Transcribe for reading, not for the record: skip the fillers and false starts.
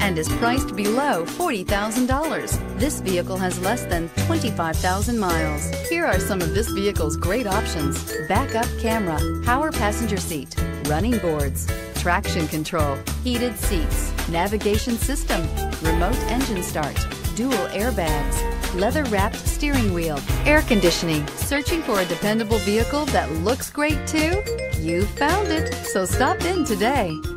and is priced below $40,000. This vehicle has less than 25,000 miles. Here are some of this vehicle's great options: backup camera, power passenger seat, running boards, traction control, heated seats, navigation system, remote engine start, dual airbags, leather-wrapped steering wheel, air conditioning. Searching for a dependable vehicle that looks great too? You found it, so stop in today.